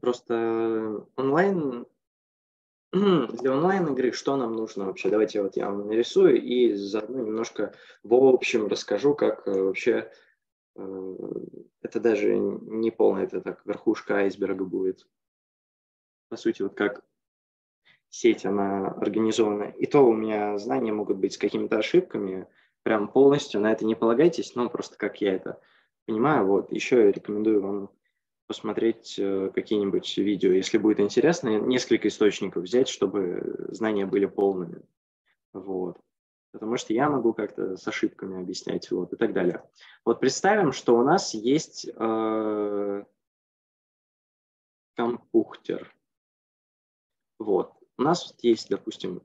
Просто онлайн, для онлайн-игры что нам нужно вообще? Давайте вот я вам нарисую и заодно немножко в общем расскажу, как вообще, это даже не полная, это так верхушка айсберга будет. По сути, вот как сеть, она организована. И то у меня знания могут быть с какими-то ошибками, прям полностью на это не полагайтесь, но просто как я это понимаю. Вот. Еще я рекомендую вам посмотреть какие-нибудь видео, если будет интересно, несколько источников взять, чтобы знания были полными. Вот. Потому что я могу как-то с ошибками объяснять, вот, и так далее. Вот представим, что у нас есть компьютер. Вот. У нас есть, допустим,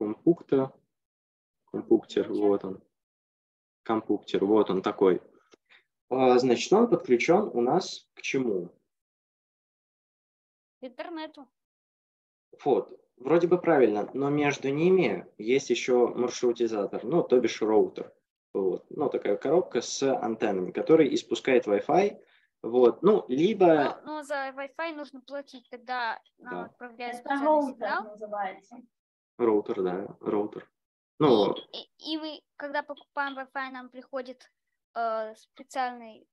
компьютер, вот он такой. Значит, он подключен у нас к чему? К интернету. Вот, вроде бы правильно, но между ними есть еще маршрутизатор, ну, то бишь роутер. Вот, ну, такая коробка с антеннами, который испускает Wi-Fi. Вот, ну, либо... Но за Wi-Fi нужно платить, тогда нам отправляют специальный сигнал. Называется. Роутер, да, роутер. Ну, и мы, когда покупаем Wi-Fi, нам приходит... специальные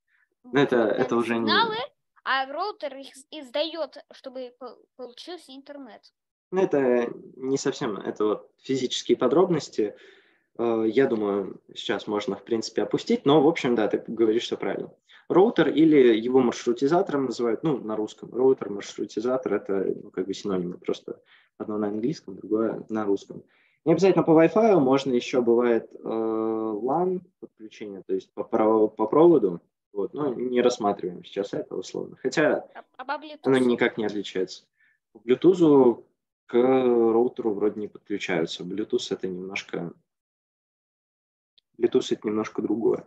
это уже сигналы, не... а роутер их издает, чтобы получился интернет. Это не совсем, это вот физические подробности. Я думаю, сейчас можно, в принципе, опустить, но, в общем, да, ты говоришь все правильно. Роутер или его маршрутизатором называют, ну, на русском. Роутер, маршрутизатор – это, ну, как бы синонимы, просто одно на английском, другое на русском. Не обязательно по Wi-Fi, можно еще бывает LAN подключение, то есть по проводу, вот, но не рассматриваем сейчас это условно, хотя оно никак не отличается. По Bluetooth к роутеру вроде не подключаются, Bluetooth это немножко другое.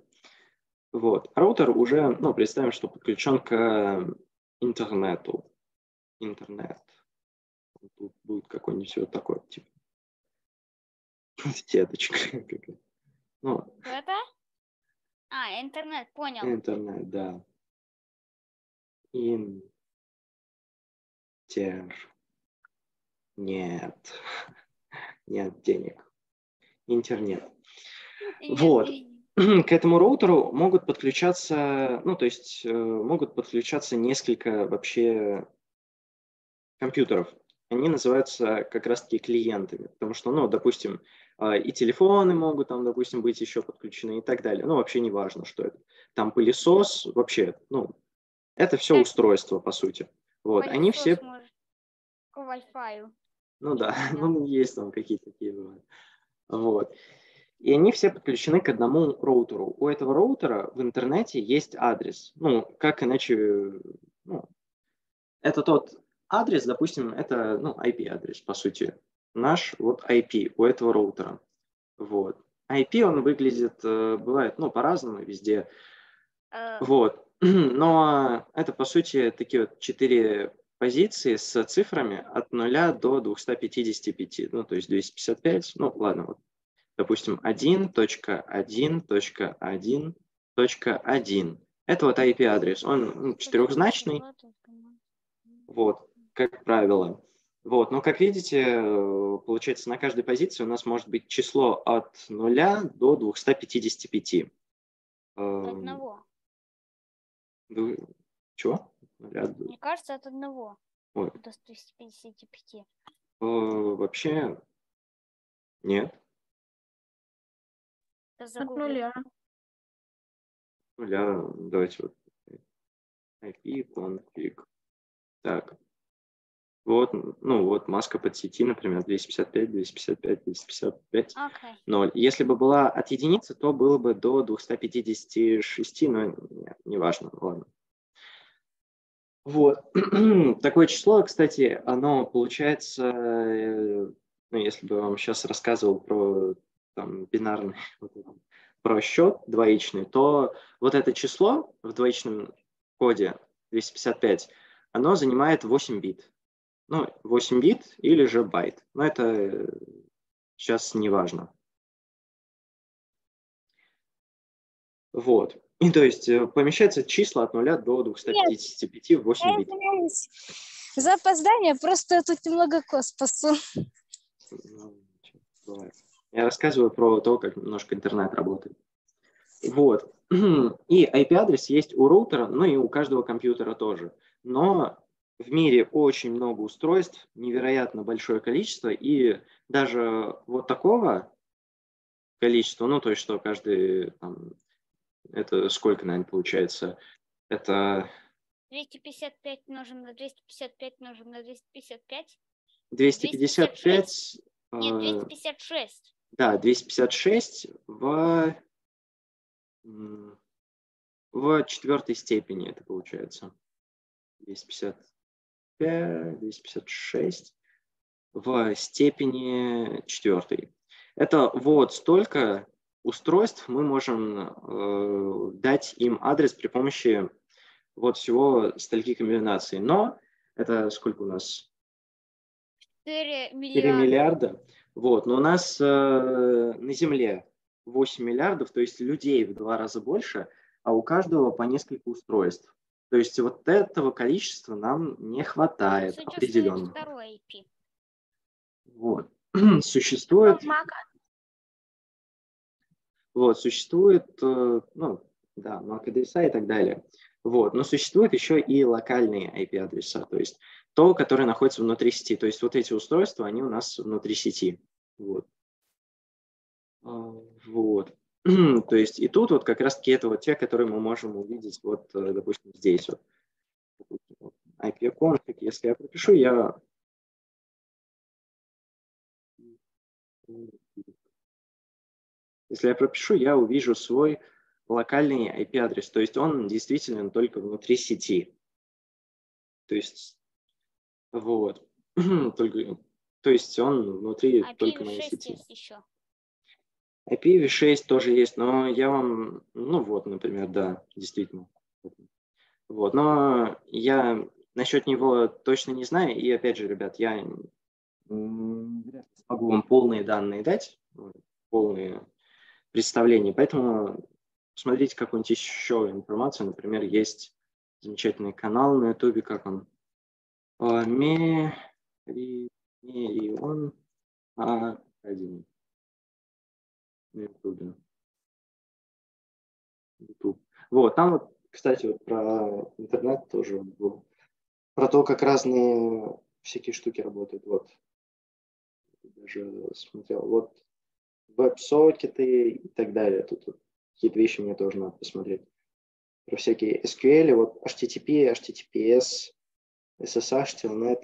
Вот. А роутер уже, ну, представим, что подключен к интернету. Интернет. Тут будет какой-нибудь вот такой тип. Сеточка. Ну, это? А, интернет, понял. Интернет, да. Нет. Нет денег. Интернет. Вот. К этому роутеру могут подключаться, ну, то есть могут подключаться несколько вообще компьютеров. Они называются как раз-таки клиентами, потому что, ну, допустим, и телефоны могут там, допустим, быть еще подключены и так далее. Ну, вообще не важно, что это. Там пылесос, вообще, ну, это все устройство, по сути. Вот, пылесос они все... Может, к Wi-Fi. Ну да, ну, есть там какие-то такие бывают. Вот. И они все подключены к одному роутеру. У этого роутера в интернете есть адрес. Ну, как иначе... Ну, это тот... Адрес, допустим, это, ну, IP-адрес, по сути. Наш вот IP у этого роутера. Вот. IP, он выглядит, бывает, ну, по-разному везде. Вот. Но это, по сути, такие вот 4 позиции с цифрами от 0 до 255. Ну, то есть 255, ну, ладно, вот. Допустим, 1.1.1.1.1. Это вот IP-адрес. Он четырехзначный. Вот. Как правило. Вот. Но, как видите, получается, на каждой позиции у нас может быть число от 0 до 255. От одного. Чего? Мне кажется, от одного до 255. Вообще нет. От 0. Давайте вот. IP, config. Так. Вот, ну вот маска под сети, например, 255, 255, 255, 0. Если бы была от единицы, то было бы до 256, но не важно, ладно. Вот. Такое число, кстати, оно получается, ну, если бы вам сейчас рассказывал про там, бинарный про счет двоичный, то вот это число в двоичном коде 255, оно занимает 8 бит. Ну, 8 бит или же байт. Но это сейчас не важно. Вот. И то есть помещаются числа от 0 до 255 в 8 бит. За опоздание просто тут немного космосу. Я рассказываю про то, как немножко интернет работает. Вот. И IP-адрес есть у роутера, ну и у каждого компьютера тоже. Но в мире очень много устройств, невероятно большое количество, и даже вот такого количества, ну то есть что каждый, там, это сколько, наверное, получается, это... 255 умножим на 255 умножим на 255. 256. Нет, 256. Да, 256 в четвертой степени это получается. 255, 256 в степени четвертой. Это вот столько устройств мы можем дать им адрес при помощи вот всего стольки комбинаций. Но это сколько у нас? 4 миллиарда. 4 миллиарда. Вот. Но у нас на Земле 8 миллиардов, то есть людей в 2 раза больше, а у каждого по несколько устройств. То есть вот этого количества нам не хватает определенно. Вот. Существует... Вот, существует, ну, да, MAC-адреса и так далее. Вот. Но существуют еще и локальные IP-адреса, то есть то, которое находится внутри сети. То есть вот эти устройства, они у нас внутри сети. Вот. Вот. То есть и тут вот как раз-таки это вот те, которые мы можем увидеть вот, допустим, здесь. Вот. IP-конфиг, если я пропишу, я... Если я пропишу, я увижу свой... локальный IP-адрес, то есть он действительно только внутри сети. То есть, вот. То есть он внутри только моей сети. Еще. IPv6 тоже есть, но я вам, ну вот, например, да, действительно. Вот, но я насчет него точно не знаю, и опять же, ребят, я могу вам полные данные дать, полные представления, поэтому смотрите какую-нибудь еще информацию. Например, есть замечательный канал на YouTube, как он? Миллион Один. На YouTube. Вот, там, вот, кстати, вот про интернет тоже был. Про то, как разные всякие штуки работают. Вот. Даже смотрел. Вот веб-сокеты и так далее. Тут вот. Какие-то вещи мне тоже надо посмотреть. Про всякие SQL, вот HTTP, HTTPS, SSH, Telnet,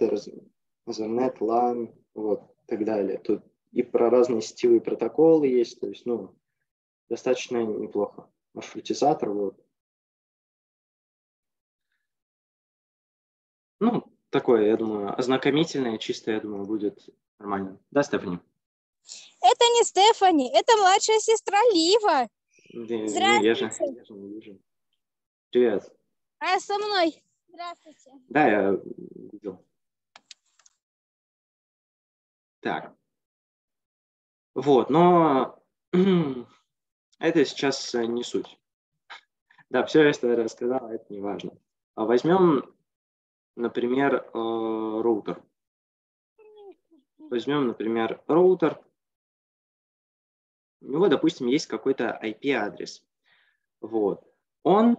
Ethernet, LAN, вот, и так далее. Тут и про разные сетевые протоколы есть, то есть, ну, достаточно неплохо. Маршрутизатор, вот. Ну, такое, я думаю, ознакомительное, чистое, я думаю, будет нормально. Да, Стефани? Это не Стефани, это младшая сестра Лива. Здравствуйте. Я же не вижу. Привет. А со мной. Здравствуйте. Да, я видел. Так. Вот, но это сейчас не суть. Да, все, что я рассказал, это не важно. Возьмем, например, роутер. Возьмем, например, роутер. У него, допустим, есть какой-то IP-адрес. Вот. Он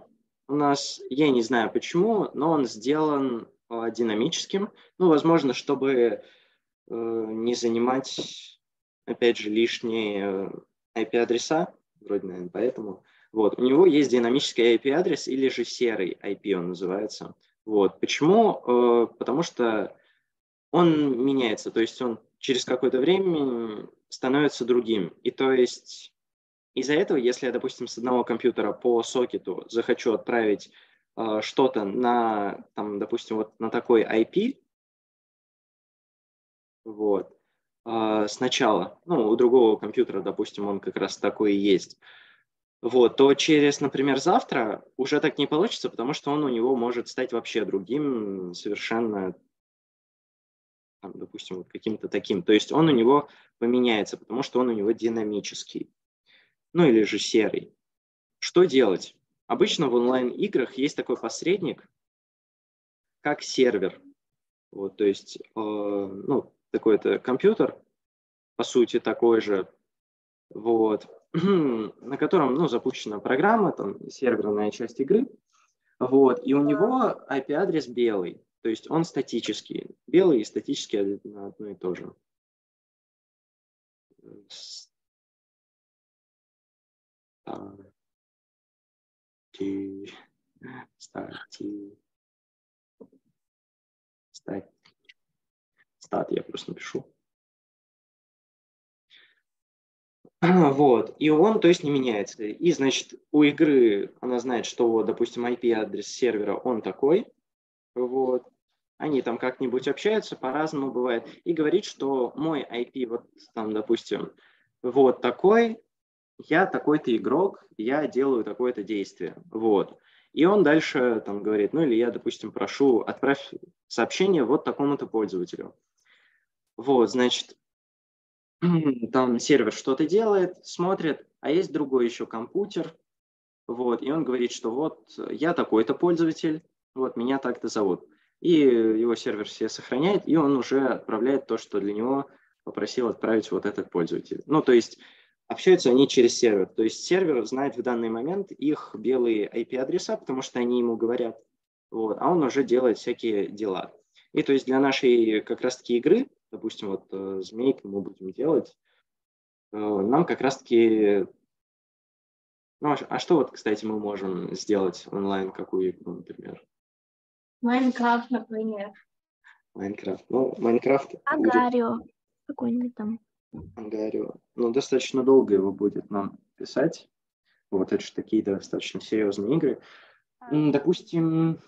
у нас, я не знаю почему, но он сделан динамическим. Ну, возможно, чтобы не занимать, опять же, лишние IP-адреса. Вроде, наверное, поэтому. Вот. У него есть динамический IP-адрес или же серый IP он называется. Вот. Почему? Потому что он меняется. То есть он через какое-то время... становится другим. И то есть из-за этого, если я, допустим, с одного компьютера по сокету захочу отправить что-то на, там, допустим, вот на такой IP, вот, сначала, ну, у другого компьютера, допустим, он как раз такой и есть, вот, то через, например, завтра уже так не получится, потому что он у него может стать вообще другим совершенно, допустим, вот каким-то таким. То есть он у него поменяется, потому что он у него динамический. Ну или же серый. Что делать? Обычно в онлайн-играх есть такой посредник, как сервер. Вот, то есть ну, такой-то компьютер, по сути, такой же, вот, на котором ну, запущена программа, там серверная часть игры. Вот, и у него IP-адрес белый, то есть он статический. Белый и статический одно и то же. Стат я просто напишу. Вот, и он, то есть, не меняется. И, значит, у игры она знает, что, допустим, IP-адрес сервера, он такой. Вот. Они там как-нибудь общаются, по-разному бывает. И говорит, что мой IP, вот там, допустим, вот такой, я такой-то игрок, я делаю такое-то действие. Вот. И он дальше там говорит, ну или я, допустим, прошу, отправь сообщение вот такому-то пользователю. Вот, значит, там сервер что-то делает, смотрит, а есть другой еще компьютер, вот, и он говорит, что вот я такой-то пользователь, вот меня так-то зовут. И его сервер все сохраняет, и он уже отправляет то, что для него попросил отправить вот этот пользователь. Ну, то есть общаются они через сервер, то есть сервер знает в данный момент их белые IP-адреса, потому что они ему говорят, вот, а он уже делает всякие дела. И то есть для нашей как раз-таки игры, допустим, вот змейку мы будем делать, нам как раз-таки... Ну, а что вот, кстати, мы можем сделать онлайн, какую игру, например? Майнкрафт, например. Майнкрафт. Ну, Майнкрафт... Агарио. Будет... Какой-нибудь там. Агарио. Ну, достаточно долго его будет нам писать. Вот это же такие достаточно серьезные игры. Допустим...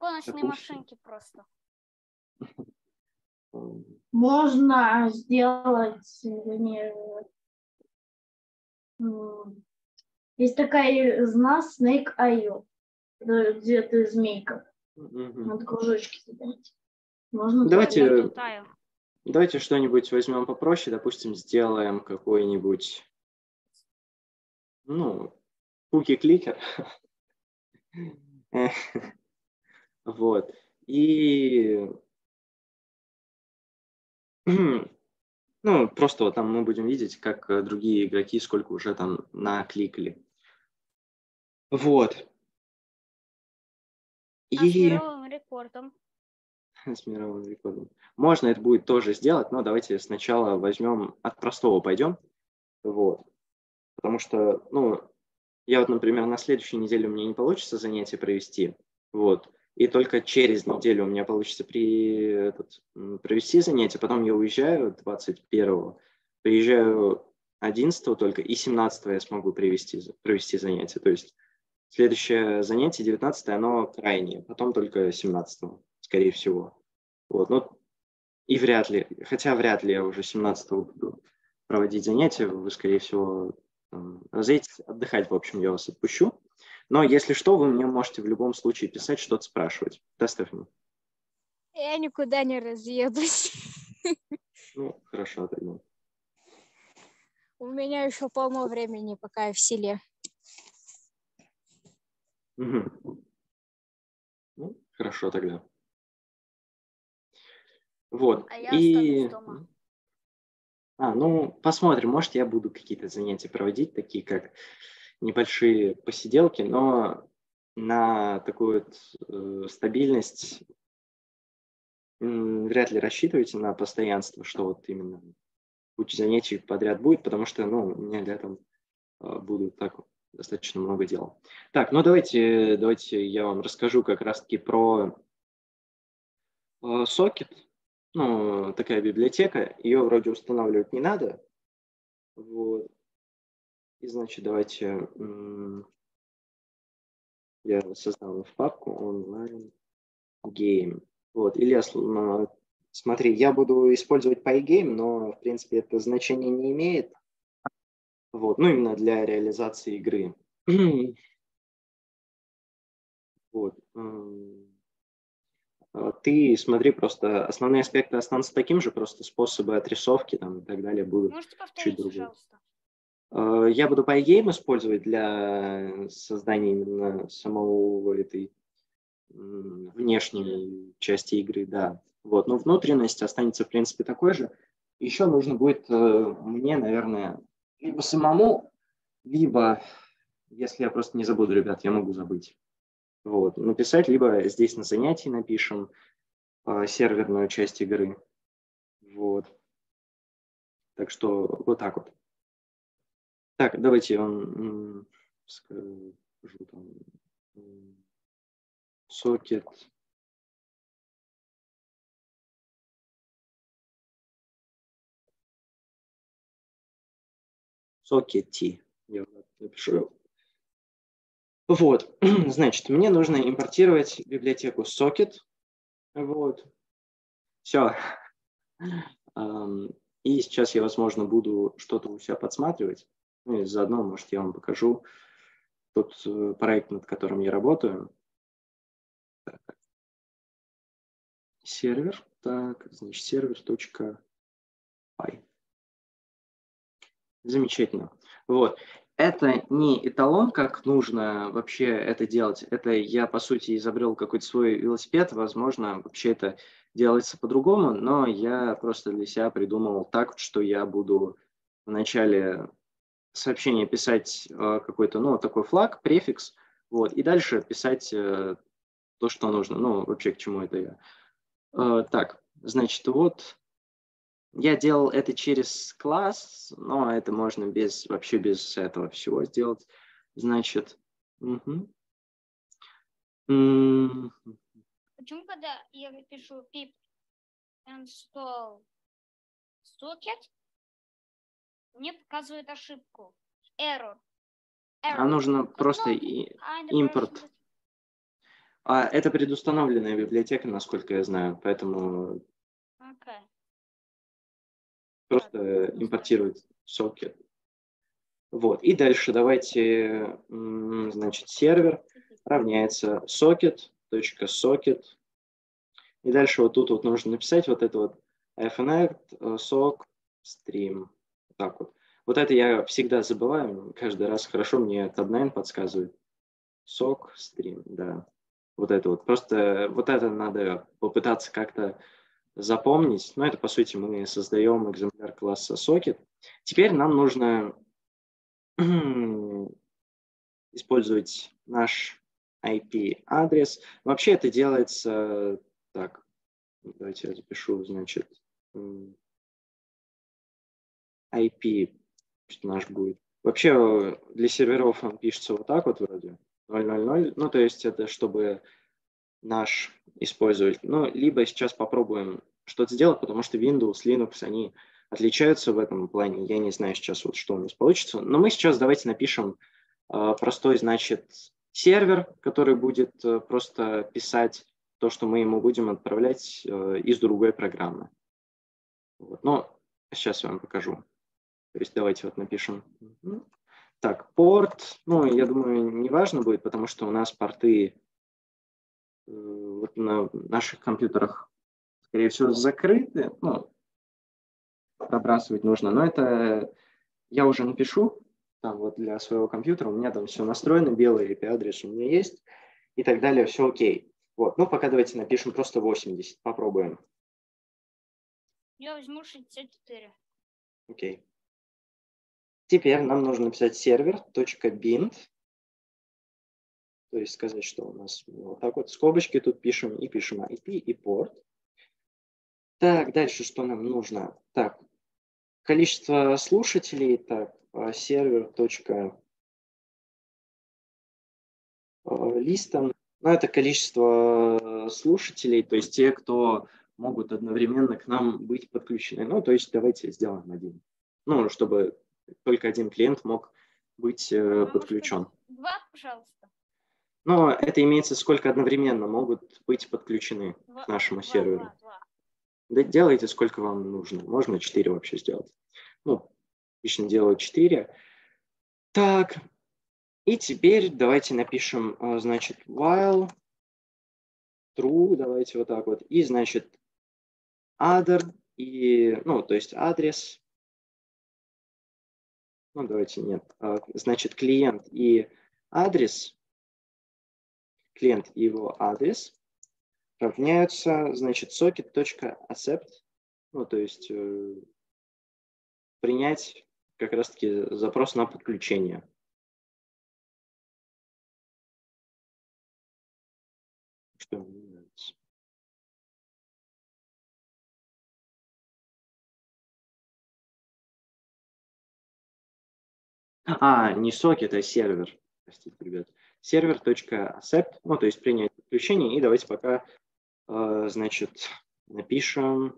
Гоночные машинки просто. Можно сделать, есть такая из нас Snake.io, где ты змейка. Надо кружочки собирать. Можно давайте что-нибудь возьмем попроще, допустим, сделаем какой-нибудь, ну, куки-кликер. Вот. И ну, просто вот там мы будем видеть, как другие игроки, сколько уже там накликали. Вот. И... А с мировым рекордом. С мировым рекордом. Можно это будет тоже сделать, но давайте сначала возьмем, от простого пойдем. Вот. Потому что, ну, я вот, например, на следующей неделе у меня не получится занятие провести. Вот. И только через неделю у меня получится провести занятие. Потом я уезжаю 21-го, приезжаю 11-го только, и 17-го я смогу провести занятие. То есть следующее занятие, 19-е, оно крайнее. Потом только 17-го, скорее всего. Вот. Ну, и вряд ли, хотя вряд ли я уже 17-го буду проводить занятия. Вы, скорее всего, разъедетесь отдыхать. В общем, я вас отпущу. Но если что, вы мне можете в любом случае писать, что-то спрашивать. Да, Стефани? Я никуда не разъедусь. Ну, хорошо, тогда. У меня еще полно времени, пока я в селе. Угу. Ну, хорошо тогда. Вот. А я останусь дома. Ну, посмотрим. Может, я буду какие-то занятия проводить, такие как... небольшие посиделки, но на такую стабильность вряд ли рассчитывайте, на постоянство, что вот именно куча занятий подряд будет, потому что, ну, у меня летом будут так достаточно много дел. Так, ну давайте я вам расскажу как раз-таки про сокет. Ну, такая библиотека, ее вроде устанавливать не надо. Вот. И, значит, давайте я создам в папку онлайн гейм. Вот, Илья, смотри, я буду использовать Pygame, но, в принципе, это значение не имеет. Вот, ну, именно для реализации игры. Вот. Ты смотри, просто основные аспекты останутся таким же, просто способы отрисовки там и так далее будут. Можете повторить, чуть другие. Пожалуйста. Я буду Pygame использовать для создания именно самого этой внешней части игры, да. Вот. Но внутренность останется, в принципе, такой же. Еще нужно будет мне, наверное, либо самому, либо, если я просто не забуду, ребят, я могу забыть, вот, написать, либо здесь на занятии напишем серверную часть игры. Вот. Так что вот так вот. Так, давайте я вам скажу, там, сокет. Сокети. Я напишу. Вот, значит, мне нужно импортировать библиотеку socket. Вот. Все. И сейчас я, возможно, буду что-то у себя подсматривать. Ну и заодно, может, я вам покажу тот проект, над которым я работаю. Так. Сервер. Так, значит, server.py. Замечательно. Вот. Это не эталон, как нужно вообще это делать. Это я, по сути, изобрел какой-то свой велосипед. Возможно, вообще это делается по-другому, но я просто для себя придумал так, что я буду в начале сообщение писать какой-то, ну, такой флаг, префикс, вот, и дальше писать то, что нужно, ну, вообще, к чему это я. Так, значит, вот, я делал это через класс, но это можно без, вообще без этого всего сделать, значит. Угу. Почему, когда я пишу pip install socket, мне показывает ошибку. Error. Error. А нужно просто импорт. А это предустановленная библиотека, насколько я знаю, поэтому okay. Просто okay. Импортировать сокет. Вот. И дальше давайте, значит, сервер равняется socket.socket. И дальше вот тут вот нужно написать вот это вот AF_INET SOCK_STREAM. Так вот. Вот это я всегда забываю, каждый раз хорошо мне Tabname подсказывает. SOCK_STREAM, да. Вот это вот. Просто вот это надо попытаться как-то запомнить. Но это, по сути, мы создаем экземпляр класса socket. Теперь нам нужно использовать наш IP-адрес. Вообще это делается так. Давайте я запишу, значит, IP наш будет. Вообще для серверов он пишется вот так вот вроде. 000, ну то есть это чтобы наш использовать. Ну либо сейчас попробуем что-то сделать, потому что Windows, Linux, они отличаются в этом плане. Я не знаю сейчас вот что у нас получится. Но мы сейчас давайте напишем простой, значит, сервер, который будет просто писать то, что мы ему будем отправлять из другой программы. Вот. Но сейчас я вам покажу. То есть давайте вот напишем. Так, порт. Ну, я думаю, не важно будет, потому что у нас порты вот на наших компьютерах, скорее всего, закрыты. Ну, пробрасывать нужно. Но это я уже напишу. Там вот для своего компьютера у меня там все настроено. Белый IP-адрес у меня есть. И так далее. Все окей. Вот. Ну, пока давайте напишем просто 80. Попробуем. Я возьму 64. Окей. Okay. Теперь нам нужно написать server.bind. То есть сказать, что у нас вот так вот скобочки тут пишем и пишем IP и порт. Так, дальше что нам нужно? Так, количество слушателей. Так, server.list. Ну, это количество слушателей, то есть те, кто могут одновременно к нам быть подключены. Ну, то есть давайте сделаем один. Ну, чтобы только один клиент мог быть подключен. Два, пожалуйста. Но это имеется, сколько одновременно могут быть подключены к нашему серверу. Да, делайте, сколько вам нужно. Можно 4 вообще сделать. Ну, обычно делаю 4. Так. И теперь давайте напишем, значит, while true, давайте вот так вот, и, значит, other, и, ну, то есть адрес, Ну, давайте нет. Значит, клиент и его адрес равняются, значит, socket.accept, ну, то есть принять как раз-таки запрос на подключение. Что мне нравится. А, не сокет, а сервер. Простите, ребят. Сервер.accept, ну, то есть принять подключение. И давайте пока, значит, напишем.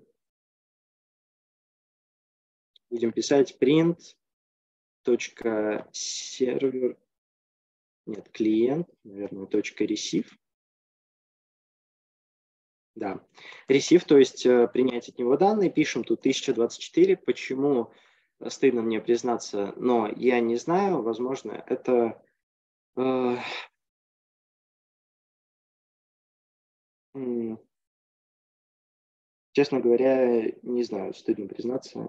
Будем писать print.server, нет, клиент, наверное, .receive. Да, receive, то есть принять от него данные. Пишем тут 1024. Почему? Стыдно мне признаться, но я не знаю. Возможно, это... Честно говоря, не знаю. Стыдно признаться.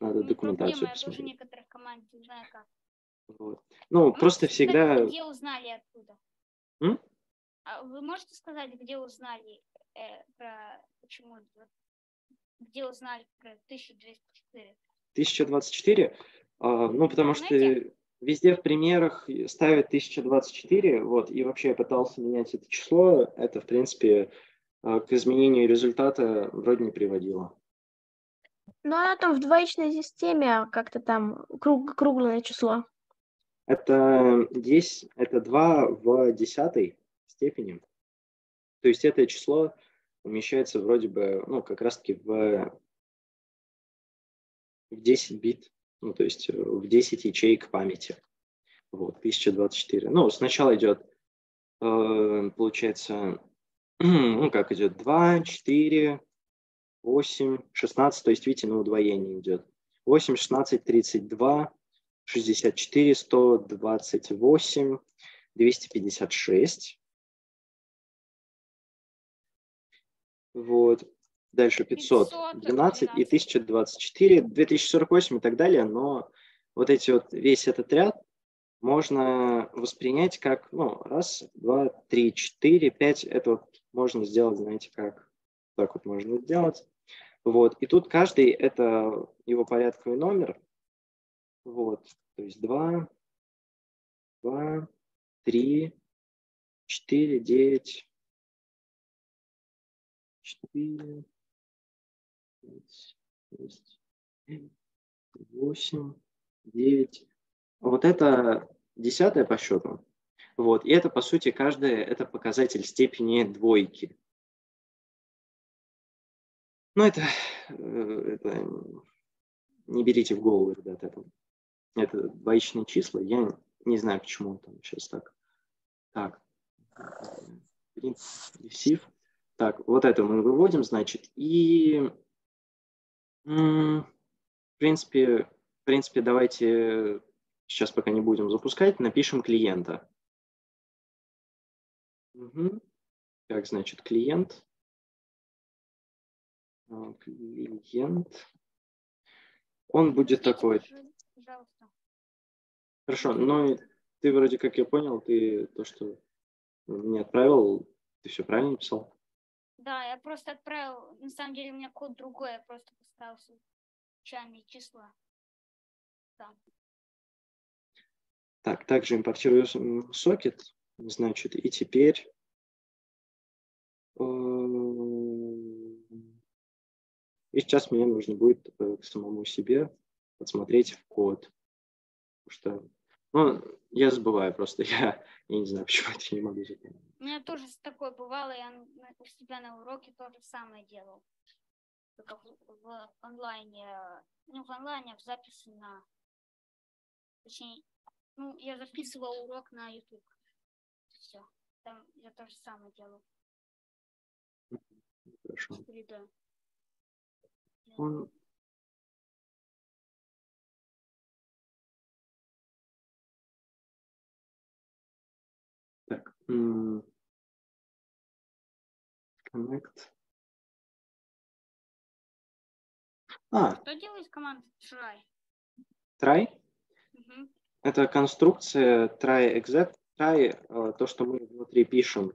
Надо документацию проблема, посмотреть. Я тоже некоторых команд не знаю как. Вот. Ну, вы просто всегда... Где узнали откуда? А вы можете сказать, где узнали про... Почему? Где узнали про 1204? 1024? Ну, потому что везде в примерах ставят 1024, вот, и вообще я пытался менять это число. Это, в принципе, к изменению результата вроде не приводило. Ну, она там в двоичной системе как-то там круглое число. Это 10, это 2 в 10 степени. То есть это число умещается вроде бы, ну, как раз-таки в 10 бит, ну, то есть в 10 ячеек памяти. Вот, 1024. Ну, сначала идет, получается, ну, как идет 2, 4... 8, 16, то есть, видите, на удвоение идет. 8, 16, 32, 64, 128, 256. Вот. Дальше 512 и 1024, 2048 и так далее. Но вот эти вот, весь этот ряд можно воспринять как, ну, раз, два, три, четыре, пять. Это вот можно сделать, знаете, как так вот можно сделать. Вот. И тут каждый это его порядковый номер. Вот. То есть 2, 2, 3, 4, 9, 4, 5, 6, 7, 8, 9. Вот это 10-е по счету. Вот. И это, по сути, каждое это показатель степени двойки. Ну, это не берите в голову, ребята, это двоичные числа. Я не знаю, почему там сейчас так. Так, ресив. Так, вот это мы выводим, значит. И, в принципе, давайте сейчас пока не будем запускать, напишем клиента. Угу. Так, значит, клиент. Клиент. Он будет такой. Пожалуйста. Хорошо, но ты вроде как я понял, ты то, что мне отправил, ты все правильно написал? Да, я просто отправил, на самом деле у меня код другой, я просто поставил случайные числа. Да. Так, также импортирую сокет, значит, и теперь... И сейчас мне нужно будет к самому себе посмотреть в код. Потому что, ну, я забываю просто, я не знаю, почему это не могу запомнить. У меня тоже такое бывало, я у себя на уроке то же самое делал. Только в онлайне, ну, в онлайне в записи на... Точнее, ну, я записывала урок на YouTube. Все, там я то же самое делал. Хорошо. Теперь, да. Он... Так. Connect. Что делает команда try? Try? Это конструкция try-exec, try, то, что мы внутри пишем.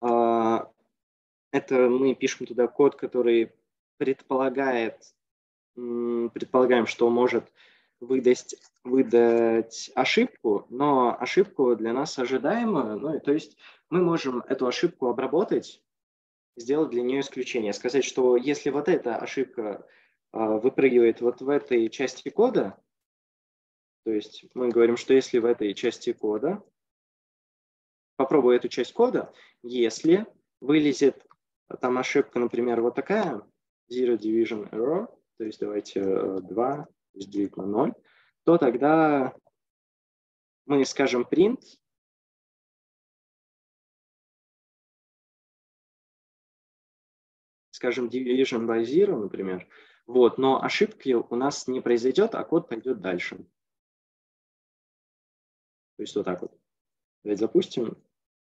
Это мы пишем туда код, который предполагаем, что может выдать ошибку, но ошибку для нас ожидаемую, ну, то есть мы можем эту ошибку обработать, сделать для нее исключение, сказать, что если вот эта ошибка выпрыгивает вот в этой части кода, то есть мы говорим, что если в этой части кода, попробую эту часть кода, если вылезет там ошибка, например, вот такая, zero division error, то есть давайте 2 разделить на 0, то тогда мы скажем print, скажем division by zero, например, вот, но ошибки у нас не произойдет, а код пойдет дальше. То есть вот так вот. Давайте запустим.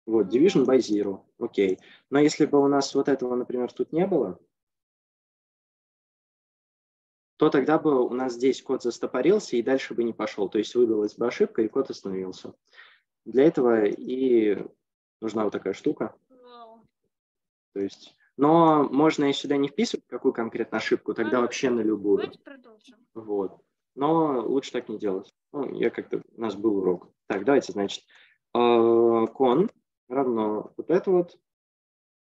Вот, division by zero, окей. Но если бы у нас вот этого, например, тут не было, то тогда бы у нас здесь код застопорился и дальше бы не пошел. То есть выдалась бы ошибка, и код остановился. Для этого и нужна вот такая штука. То есть, но можно и сюда не вписывать какую конкретно ошибку, тогда вообще на любую. Давайте продолжим. Вот. Но лучше так не делать. Ну, я как-то... У нас был урок. Так, давайте, значит, con равно вот это вот.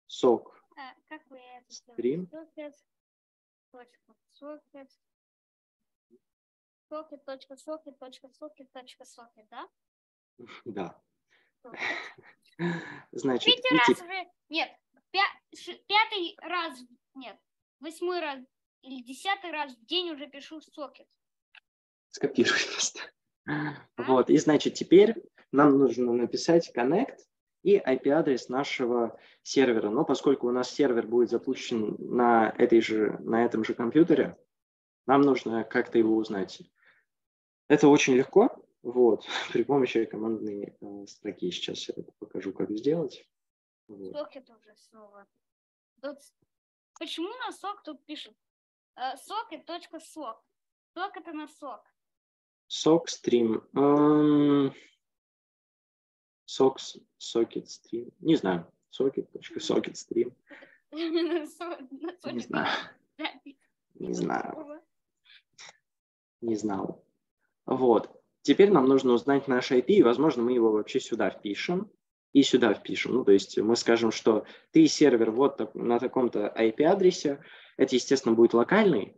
Сок. Как вы это стрим. Сокет, да? Да. Значит, третий раз уже, нет, пятый раз, нет, восьмой раз или десятый раз в день уже пишу сокет. Скопируй просто. Вот, и значит, теперь нам нужно написать connect и IP-адрес нашего сервера. Но поскольку у нас сервер будет запущен на этом же компьютере, нам нужно как-то его узнать. Это очень легко. Вот. При помощи командной строки. Сейчас я покажу, как сделать. Вот. Сокет уже снова. Тут... Почему на сок тут пишут? Сокет.сок. Сок это на сок. Сок стрим. Сокет стрим. Не знаю. Сокет стрим. Не знаю. Не знаю. Не знал. Вот. Теперь нам нужно узнать наш IP, и, возможно, мы его вообще сюда впишем и сюда впишем. Ну, то есть мы скажем, что ты сервер вот на таком-то IP-адресе. Это, естественно, будет локальный,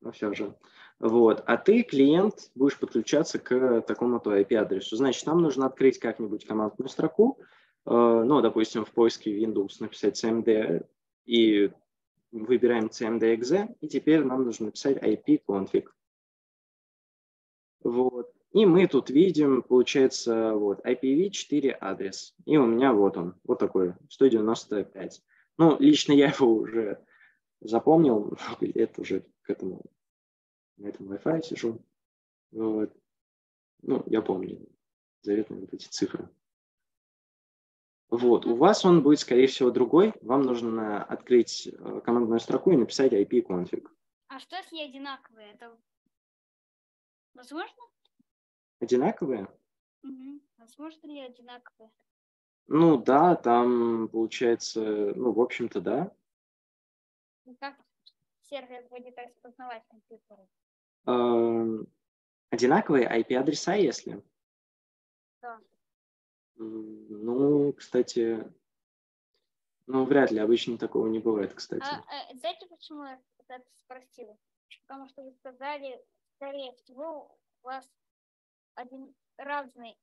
но все же. Вот. А ты, клиент, будешь подключаться к такому-то IP-адресу. Значит, нам нужно открыть как-нибудь командную строку. Ну, допустим, в поиске Windows написать cmd и выбираем cmd.exe. И теперь нам нужно написать ipconfig. Вот. И мы тут видим, получается, вот, IPv4 адрес. И у меня вот он, вот такой, 195. Ну, лично я его уже запомнил, лет уже к этому, на этом Wi-Fi сижу. Вот. Ну, я помню заветные вот эти цифры. Вот, у вас он будет, скорее всего, другой. Вам нужно открыть командную строку и написать ipconfig. А что, если не одинаковые? Это... Возможно? Одинаковые? Угу. Возможно ли одинаковые? Ну да, там получается, ну в общем-то да. Ну как сервер будет распознавать компьютеры? Одинаковые IP-адреса, если? Да. Ну, кстати, ну вряд ли, обычно такого не бывает, кстати. Знаете, почему я это спросила? Потому что вы сказали... Скорее всего, у вас один разный,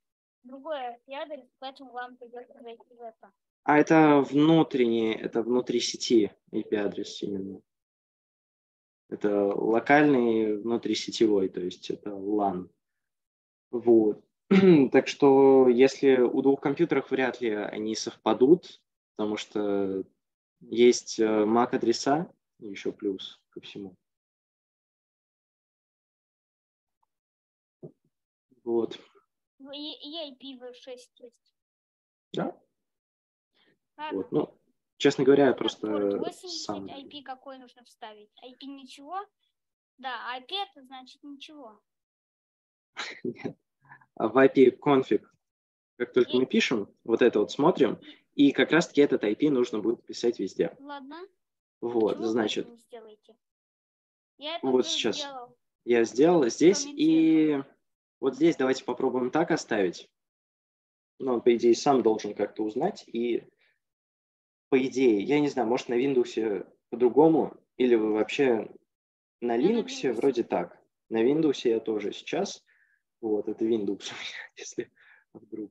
другой IP-адрес, поэтому вам придется зайти в это. А это внутренний, это внутри сети IP-адрес именно. Это локальный внутрисетевой, то есть это LAN. Вот. Так что если у двух компьютеров вряд ли они совпадут, потому что есть MAC-адреса, еще плюс ко всему. Вот. И IPv6 есть. Да? Вот. Ну, честно говоря, я просто... 80 сам... IP какой нужно вставить? IP ничего? Да, IP это значит ничего. Нет. В IP-config, как только мы пишем, вот это вот смотрим, и как раз-таки этот IP нужно будет писать везде. Ладно. Вот, почему значит. Вот сейчас сделал. Я сделал здесь, и вот здесь давайте попробуем так оставить. Но он, по идее, сам должен как-то узнать, и по идее, я не знаю, может на Windows по-другому, или вы вообще на Linux вроде так. На Windows я тоже сейчас. Вот, это Windows, если вдруг.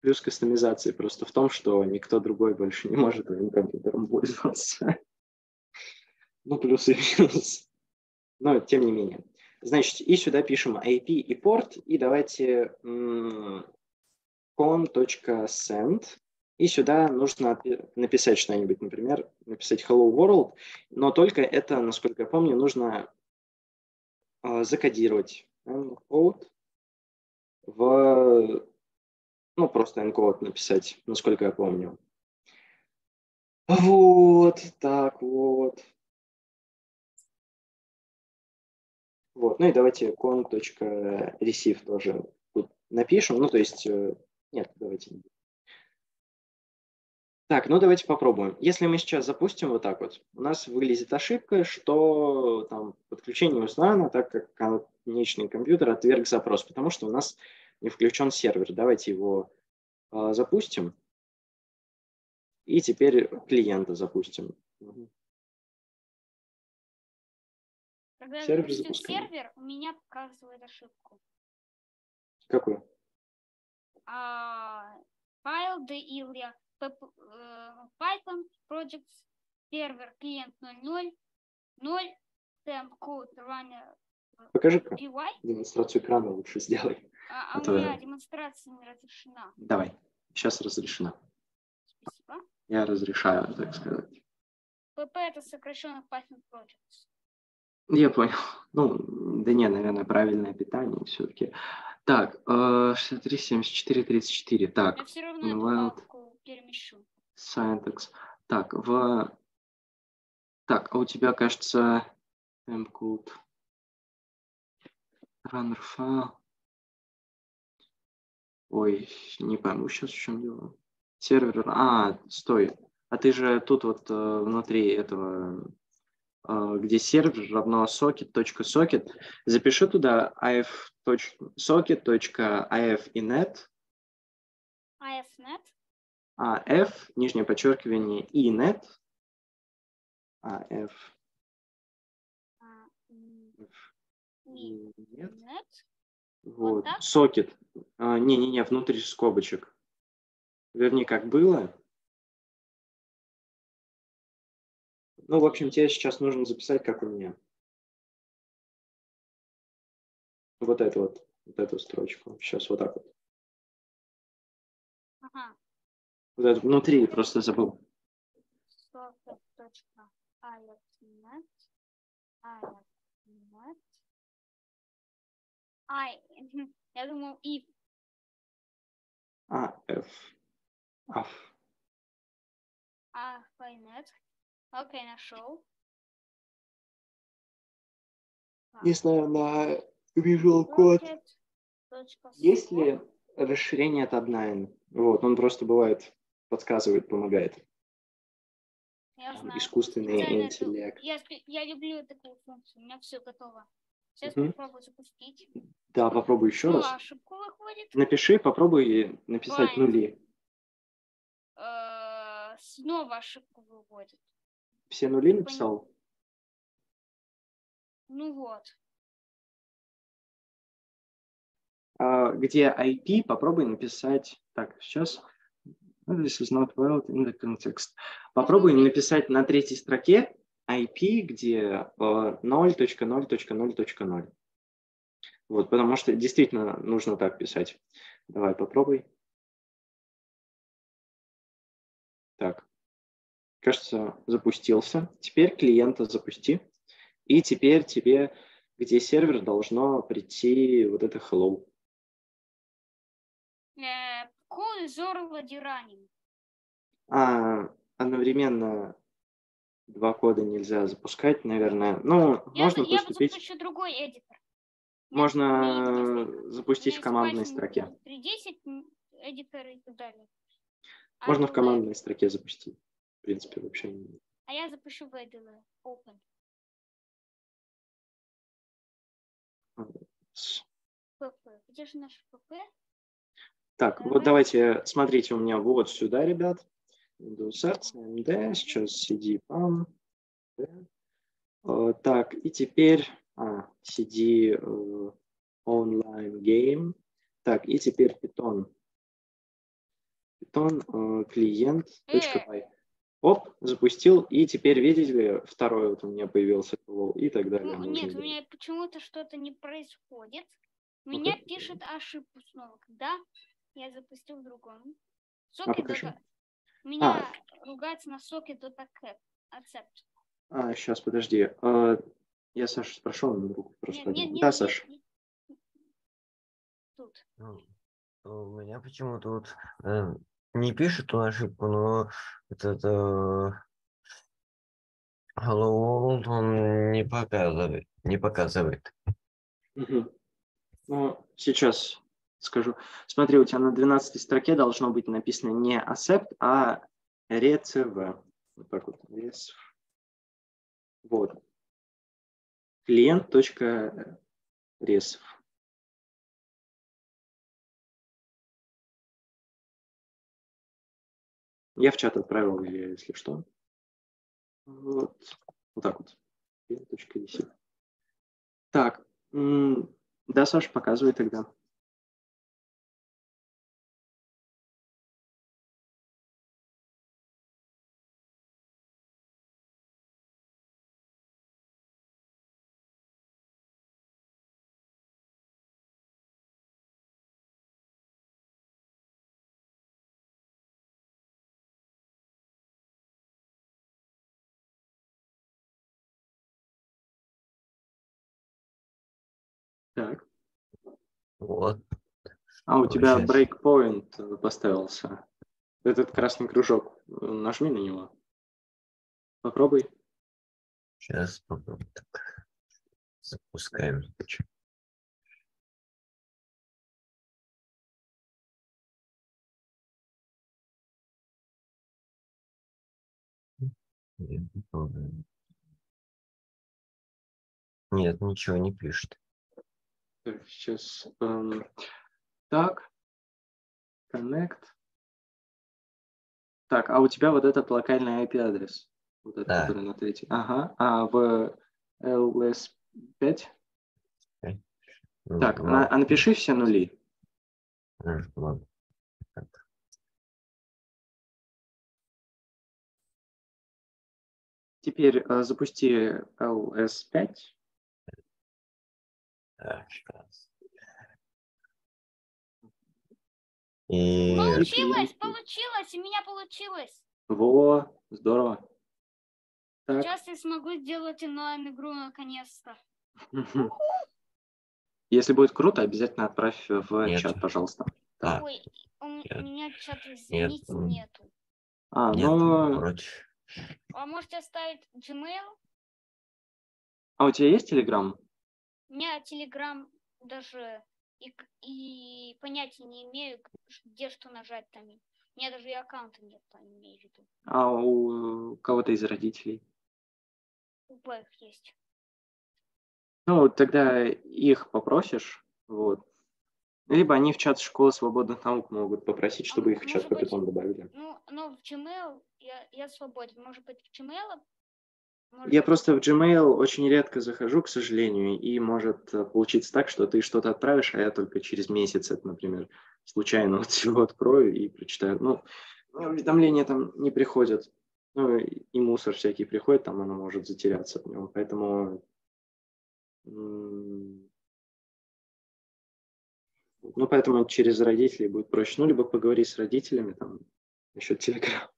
Плюс кастомизации просто в том, что никто другой больше не может этим компьютером пользоваться. Ну, плюс и минус. Но, тем не менее. Значит, и сюда пишем IP и порт, и давайте com.send. И сюда нужно написать что-нибудь, например, написать hello world, но только это, насколько я помню, нужно закодировать. Encode в... Ну, просто encode написать, насколько я помню. Вот, так вот. Вот, ну и давайте con.receive тоже тут напишем. Ну, то есть... Нет, давайте. Так, ну давайте попробуем. Если мы сейчас запустим вот так вот, у нас вылезет ошибка, что там подключение узнано, так как конечный компьютер отверг запрос, потому что у нас не включен сервер. Давайте его запустим. И теперь клиента запустим. Когда сервер, сервер, у меня показывает ошибку. Какую? Файл DIL. Python project server client 00 0 temp code runner. Покажи демонстрацию экрана лучше сделай. А у меня демонстрация не разрешена. Давай, сейчас разрешена. Спасибо. Я разрешаю, так сказать. PP это сокращенно Python projects. Я понял. Ну, да не, наверное, правильное питание все-таки. Так, 63, 74, 34. Так, я все равно перемещу. Syntax. Так, так, а у тебя, кажется, mcode runner файл. Ой, не пойму сейчас, в чем дело. Сервер. А, стой. А ты же тут вот внутри этого, где сервер равно socket.socket, запиши туда socket.af_INET. AF_INET. AF, нижнее подчеркивание, INET. AF. INET. Вот. Вот socket. Не-не-не, внутри скобочек. Верни, как было. Ну, в общем, тебе сейчас нужно записать, как у меня. Вот эту строчку. Сейчас вот так вот. Ага. Вот это внутри, просто забыл. Я думал, if. AF_INET. Окей, нашел. Если на Visual Code есть ли расширение от admin? Вот, он просто бывает, подсказывает, помогает. Там, искусственный интеллект. Я люблю такую функцию, у меня все готово. Сейчас попробую запустить. Да, попробуй еще раз. Ошибку выходит. Напиши, попробуй написать нули. Снова ошибку выводит. Все нули написал? Ну вот. Где IP, попробуй написать... Так, сейчас. This is not valid in the context. Попробуй написать на третьей строке IP, где 0.0.0.0. Вот, потому что действительно нужно так писать. Давай, попробуй. Так. Кажется, запустился. Теперь клиента запусти. И теперь тебе, где сервер, должно прийти вот это hello. Одновременно два кода нельзя запускать, наверное. Ну, можно поступить. Я запущу другой эдитор. Можно запустить в командной строке. 3.10, эдиторы и так далее. Можно в командной строке запустить. В принципе, вообще. А я запущу в эдиторе. Open. Где же наш ПП? Так, вот давайте, смотрите, у меня вот сюда, ребят. Сейчас cd pam. Так, и теперь cd online game. Так, и теперь Python. Python client.py. Оп, запустил, и теперь, видите ли, второй вот у меня появился и так далее. Ну, нет, у меня почему-то что-то не происходит. Меня пишет ошибку снова, когда я запустил в другом. Меня ругается на socket.accept. Сейчас, подожди. Я Саша спрошу, он руку просто. Да, Саша. Тут. У меня почему-то вот не пишет он ошибку, но этот Hello World он не показывает. Ну, сейчас скажу. Смотри, у тебя на 12 строке должно быть написано не accept, а recv. Вот так вот. Вот. Client.resv. Я в чат отправил, если что. Вот. Вот так вот. Client.resv. Так. Да, Саша, показывай тогда. Так. Вот. А у тебя breakpoint поставился. Этот красный кружок. Нажми на него. Попробуй. Сейчас попробуем. Запускаем. Нет, ничего не пишет. Сейчас. Так. Connect. Так, а у тебя вот этот локальный IP-адрес. Вот этот, который на третьем. Ага. А в LS5? Так, а напиши все нули. Теперь запусти LS5. Так, сейчас. И... Получилось, получилось, у меня получилось. Во, здорово. Так. Сейчас я смогу сделать онлайн-игру наконец-то. Если будет круто, обязательно отправь в чат, пожалуйста. Ой, у меня чат, извините, нету. А можете оставить Gmail? А у тебя есть Telegram? У меня Telegram даже и понятия не имею, где что нажать там. У меня даже и аккаунта нет, там имею в виду. А у кого-то из родителей? У обоих есть. Ну, тогда их попросишь, вот. Либо они в чат школы свободных наук могут попросить, чтобы их в чат потом добавили. Ну, но в Gmail я свободен. Может быть, в Gmail? Я просто в Gmail очень редко захожу, к сожалению, и может получиться так, что ты что-то отправишь, а я только через месяц это, например, случайно вот всего открою и прочитаю. Ну, уведомления там не приходят, ну, и мусор всякий приходит, там оно может затеряться от него, поэтому... Ну, поэтому через родителей будет проще. Ну, либо поговори с родителями, там, насчет Телеграма.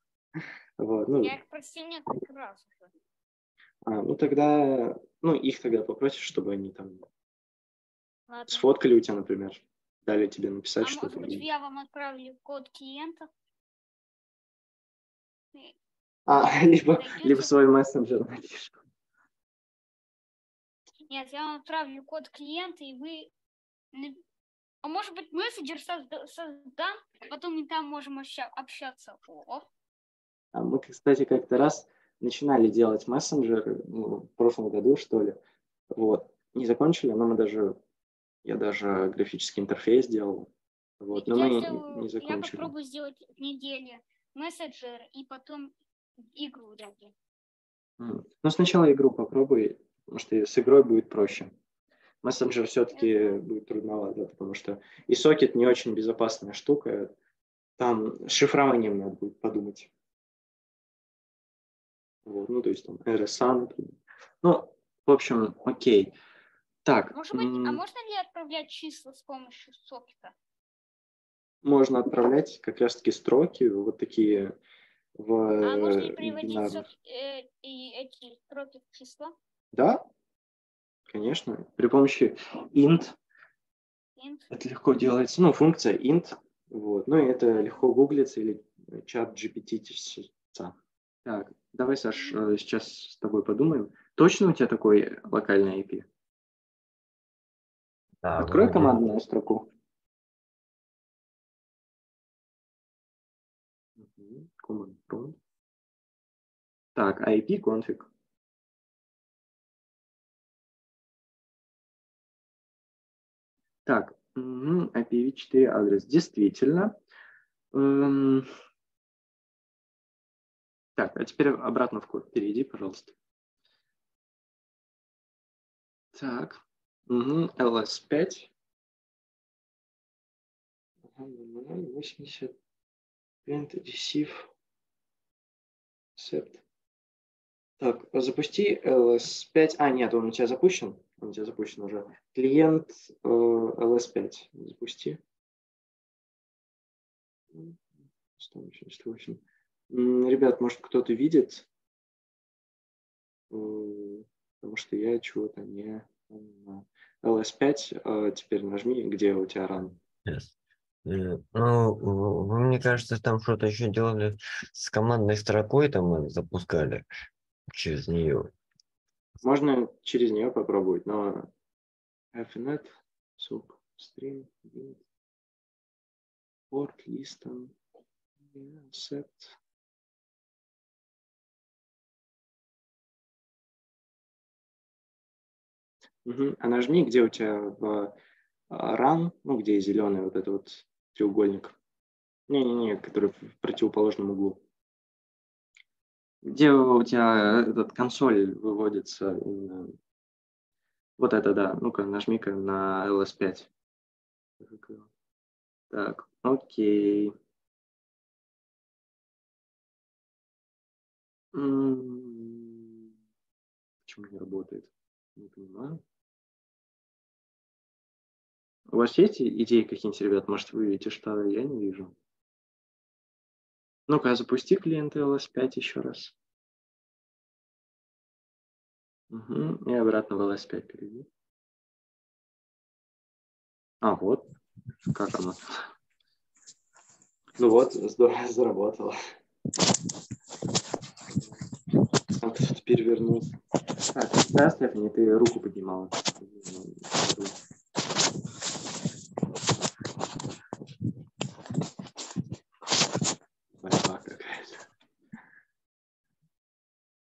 Вот, ну... Я их просил несколько раз уже. Ну тогда, ну их тогда попросишь, чтобы они там сфоткали у тебя, например, дали тебе написать что-то. Может быть, я вам отправлю код клиента? Либо свой мессенджер напишешь. Нет, я вам отправлю код клиента, и вы... А может быть, мессенджер создам, потом мы там можем общаться. О. А мы, кстати, как-то раз начинали делать мессенджер, в прошлом году, что ли. Вот. Не закончили, но мы даже... Я даже графический интерфейс делал. Вот. Но мы не закончили. Я попробую сделать неделю мессенджер и потом игру даже. Ну, сначала игру попробуй, потому что с игрой будет проще. Мессенджер все-таки будет трудновато, потому что и сокет не очень безопасная штука. Там с шифрованием надо будет подумать. Вот. Ну, то есть там RSA, например. Ну, в общем, окей. Так. Может быть, а можно ли отправлять числа с помощью сокета? Можно отправлять как раз-таки строки, вот такие... В, а можно ли приводить эти строки в числа? Да, конечно. При помощи int. Это легко делается. Ну, функция int. Вот. Ну, и это легко гуглится или чат GPT. Так, давай, Саш, сейчас с тобой подумаем. Точно у тебя такой локальный IP? Да, открой командную строку. Так, IP config. Так, IPv4 адрес. Действительно. Так, а теперь обратно в код. Перейди, пожалуйста. Так, LS5. 80. Print, receive. Set. Так, запусти LS5. А, нет, он у тебя запущен. Он у тебя запущен уже. Клиент LS5. Запусти. 188. Ребят, может, кто-то видит? Потому что я чего-то не... LS5. Теперь нажми, где у тебя run. Yes. Ну, мне кажется, там что-то еще делали с командной строкой, там мы запускали через нее. Можно через нее попробовать, но AF_INET, SOCK_STREAM, port listen, set. А нажми, где у тебя в run, ну, где зеленый вот этот вот треугольник. Не-не-не, который в противоположном углу. Где у тебя этот консоль выводится? Именно... Вот это, да. Ну-ка, нажми-ка на LS5. Так, окей. Почему не работает? Не понимаю. У вас есть идеи какие-нибудь, ребят? Может, вы видите, что я не вижу? Ну-ка, запусти клиент LS5 еще раз. Угу. И обратно в LS5 перейди. А, вот. Как оно? Ну вот, здорово заработало. А ты теперь вернулся. Так, да, Стефани, ты руку поднимала.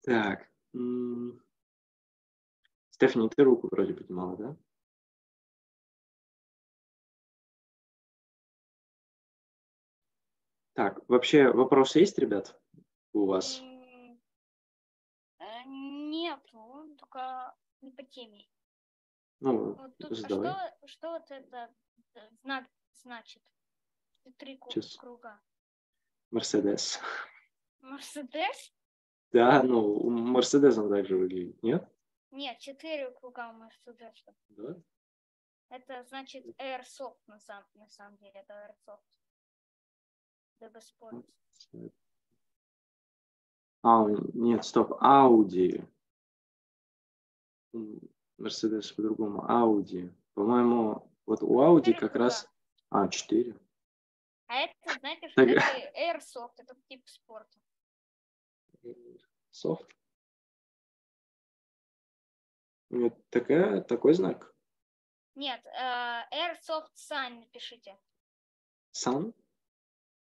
Так, Стефани, ты руку вроде поднимала, да? Так, вообще вопросы есть, ребят, у вас? Нет, только не по теме. Ну, вот тут, что вот это знак значит? Три круга. Мерседес. Мерседес? Да, ну, у Мерседеса также выглядит, нет? Нет, 4 круга у Мерседеса. Да? Это значит Airsoft, на самом деле, это Airsoft. Дабы спорить. А, нет, стоп, Ауди. Мерседес по-другому, Ауди. По-моему, вот у Ауди как круга. Раз... А, 4. А это, знаете, что это Airsoft, это тип спорта. Софт. Вот такой знак. Нет, airsoft sign напишите. Sun?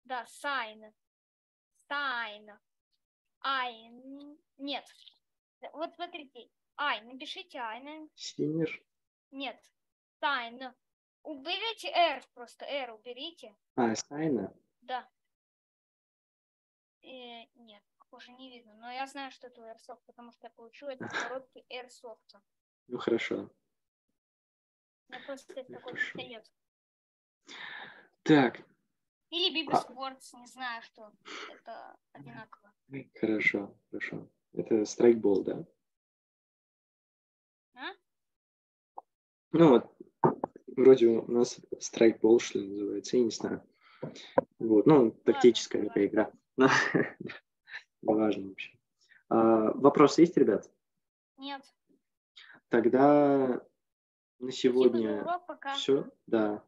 Да, sign. Sign. Ай. Нет. Вот смотрите. Ай, напишите ай. Синер? Нет. Sign. Уберите R просто. R уберите. А, sign? Да. Нет, уже не видно. Но я знаю, что это airsoft, потому что я получу это в коробке airsoft. Ну, хорошо. Я просто это такой пистолет. Так. Или бибисквордс, не знаю, что это одинаково. Хорошо, хорошо. Это страйкбол, да? А? Ну вот, вроде у нас страйкбол, что называется, я не знаю. Вот, ну, тактическая ладно, такая игра. Но, важно вообще. Вопросы есть, ребят? Нет. Тогда на сегодня все. Да.